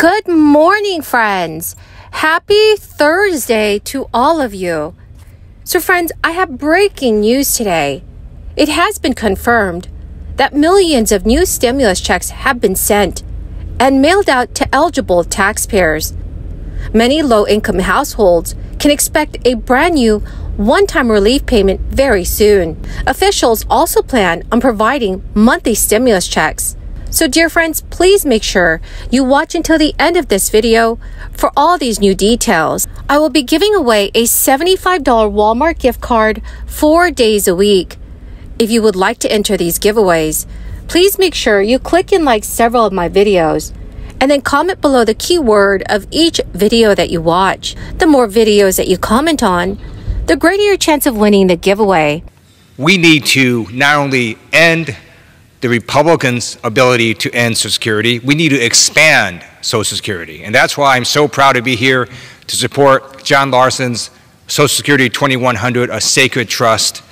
Good morning, friends. Happy Thursday to all of you. So friends, I have breaking news today. It has been confirmed that millions of new stimulus checks have been sent and mailed out to eligible taxpayers. Many low-income households can expect a brand new one-time relief payment very soon. Officials also plan on providing monthly stimulus checks. So dear friends, please make sure you watch until the end of this video for all these new details. I will be giving away a $75 Walmart gift card 4 days a week. If you would like to enter these giveaways, please make sure you click and like several of my videos and then comment below the keyword of each video that you watch. The more videos that you comment on, the greater your chance of winning the giveaway. We need to not only end the Republicans' ability to end Social Security, we need to expand Social Security. And that's why I'm so proud to be here to support John Larson's Social Security 2100, a sacred trust.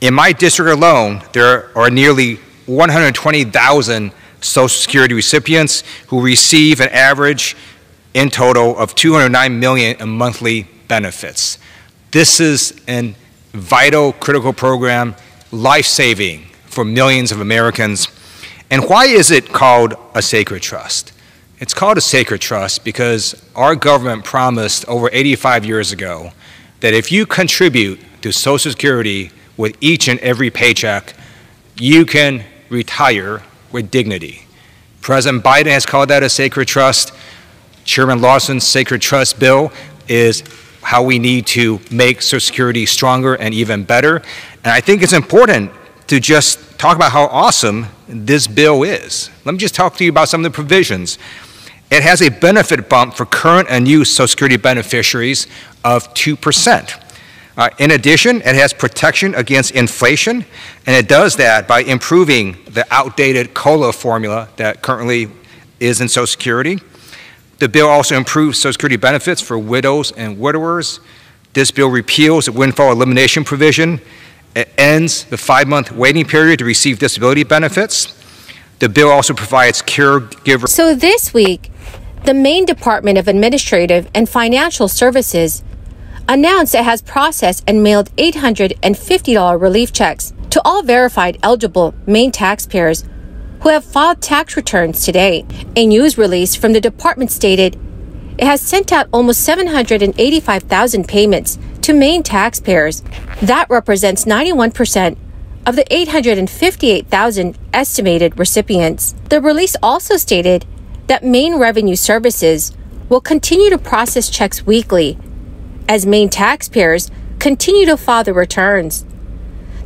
In my district alone, there are nearly 120,000 Social Security recipients who receive an average in total of $209 million in monthly benefits. This is a vital, critical program, life-saving, for millions of Americans. And why is it called a sacred trust? It's called a sacred trust because our government promised over 85 years ago that if you contribute to Social Security with each and every paycheck, you can retire with dignity. President Biden has called that a sacred trust. Chairman Lawson's sacred trust bill is how we need to make Social Security stronger and even better. And I think it's important to just talk about how awesome this bill is. Let me just talk to you about some of the provisions. It has a benefit bump for current and new Social Security beneficiaries of 2%. In addition, it has protection against inflation, and it does that by improving the outdated COLA formula that currently is in Social Security. The bill also improves Social Security benefits for widows and widowers. This bill repeals the windfall elimination provision. It ends the 5-month waiting period to receive disability benefits. The bill also provides caregiver. So this week, the Maine Department of Administrative and Financial Services announced it has processed and mailed $850 relief checks to all verified eligible Maine taxpayers who have filed tax returns today. A news release from the department stated it has sent out almost 785,000 payments to Maine taxpayers. That represents 91% of the 858,000 estimated recipients. The release also stated that Maine Revenue Services will continue to process checks weekly as Maine taxpayers continue to file their returns.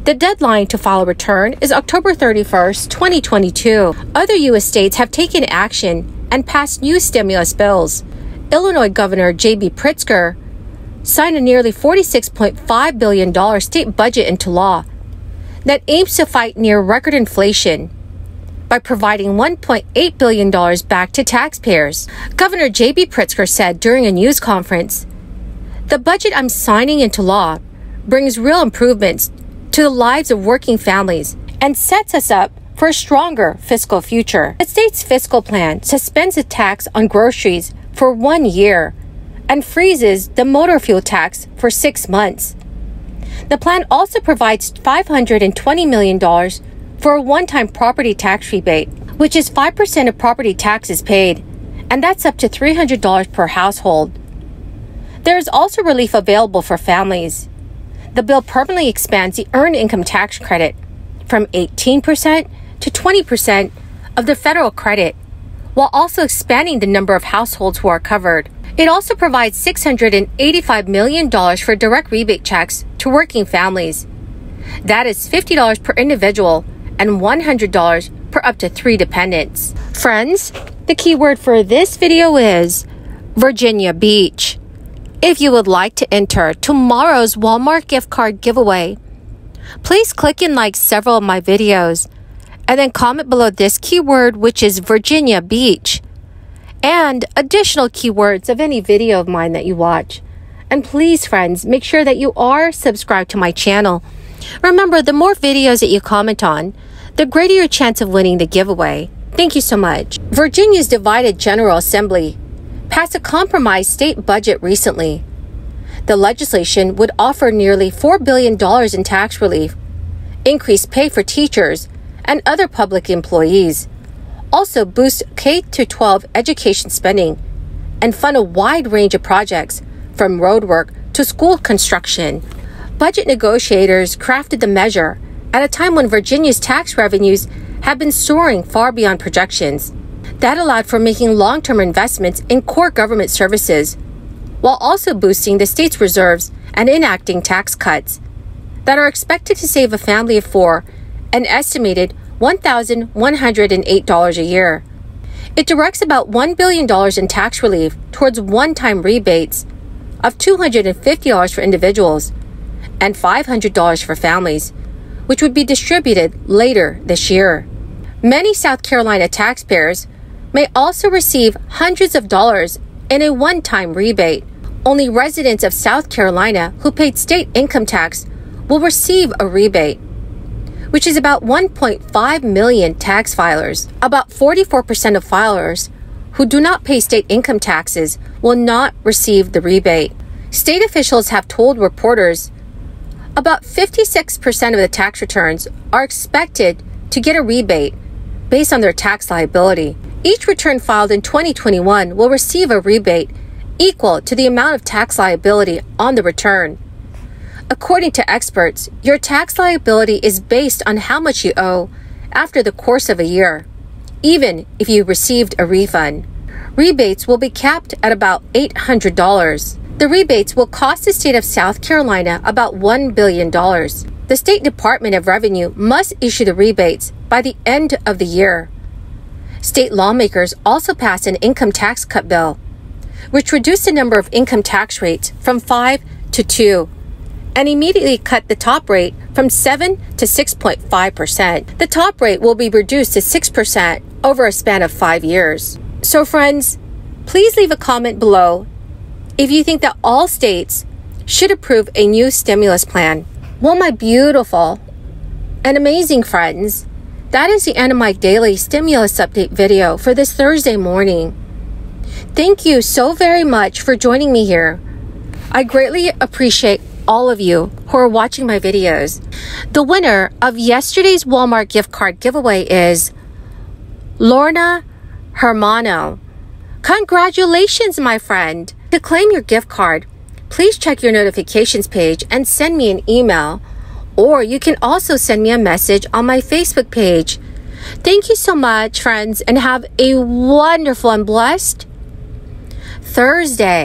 The deadline to file a return is October 31st, 2022. Other U.S. states have taken action and passed new stimulus bills. Illinois Governor J.B. Pritzker signed a nearly $46.5 billion state budget into law that aims to fight near-record inflation by providing $1.8 billion back to taxpayers. Governor J.B. Pritzker said during a news conference, "The budget I'm signing into law brings real improvements to the lives of working families and sets us up for a stronger fiscal future." The state's fiscal plan suspends a tax on groceries for 1 year and freezes the motor fuel tax for 6 months. The plan also provides $520 million for a one-time property tax rebate, which is 5% of property taxes paid, and that's up to $300 per household. There is also relief available for families. The bill permanently expands the earned income tax credit from 18% to 20% of the federal credit, while also expanding the number of households who are covered. It also provides $685 million for direct rebate checks to working families. That is $50 per individual and $100 per up to 3 dependents. Friends, the keyword for this video is Virginia Beach. If you would like to enter tomorrow's Walmart gift card giveaway, please click and like several of my videos and then comment below this keyword, which is Virginia Beach, and additional keywords of any video of mine that you watch. And please, friends, make sure that you are subscribed to my channel. Remember, the more videos that you comment on, the greater your chance of winning the giveaway. Thank you so much. Virginia's divided General Assembly passed a compromise state budget recently. The legislation would offer nearly $4 billion in tax relief, increased pay for teachers and other public employees, also boost K-12 education spending, and fund a wide range of projects from roadwork to school construction. Budget negotiators crafted the measure at a time when Virginia's tax revenues have been soaring far beyond projections. That allowed for making long-term investments in core government services, while also boosting the state's reserves and enacting tax cuts that are expected to save a family of four an estimated $1,108 a year. It directs about $1 billion in tax relief towards one-time rebates of $250 for individuals and $500 for families, which would be distributed later this year. Many South Carolina taxpayers may also receive hundreds of dollars in a one-time rebate. Only residents of South Carolina who paid state income tax will receive a rebate, which is about 1.5 million tax filers. About 44% of filers who do not pay state income taxes will not receive the rebate. State officials have told reporters about 56% of the tax returns are expected to get a rebate based on their tax liability. Each return filed in 2021 will receive a rebate equal to the amount of tax liability on the return. According to experts, your tax liability is based on how much you owe after the course of a year, even if you received a refund. Rebates will be capped at about $800. The rebates will cost the state of South Carolina about $1 billion. The State Department of Revenue must issue the rebates by the end of the year. State lawmakers also passed an income tax cut bill, which reduced the number of income tax rates from 5 to 2. And immediately cut the top rate from 7 to 6.5%. The top rate will be reduced to 6% over a span of 5 years. So friends, please leave a comment below if you think that all states should approve a new stimulus plan. Well, my beautiful and amazing friends, that is the end of my daily stimulus update video for this Thursday morning. Thank you so very much for joining me here. I greatly appreciate all of you who are watching my videos. The winner of yesterday's Walmart gift card giveaway is Lorna Hermano. Congratulations, my friend. To claim your gift card, please check your notifications page and send me an email, or you can also send me a message on my Facebook page. Thank you so much, friends, and have a wonderful and blessed Thursday.